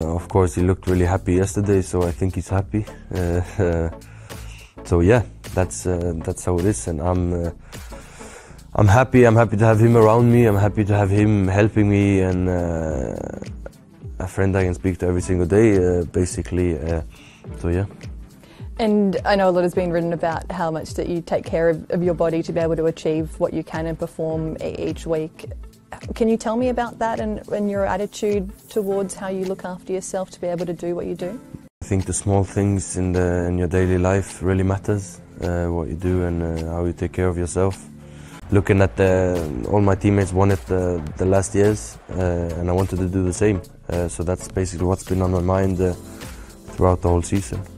Of course, he looked really happy yesterday, so I think he's happy. So yeah, that's how it is, and I'm happy. I'm happy to have him around me. I'm happy to have him helping me, and a friend I can speak to every single day, basically. So yeah. And I know a lot has been written about how much that you take care of your body to be able to achieve what you can and perform each week. Can you tell me about that and your attitude towards how you look after yourself to be able to do what you do? I think the small things in your daily life really matters, what you do and how you take care of yourself. Looking at all my teammates won it the last years, and I wanted to do the same. So that's basically what's been on my mind throughout the whole season.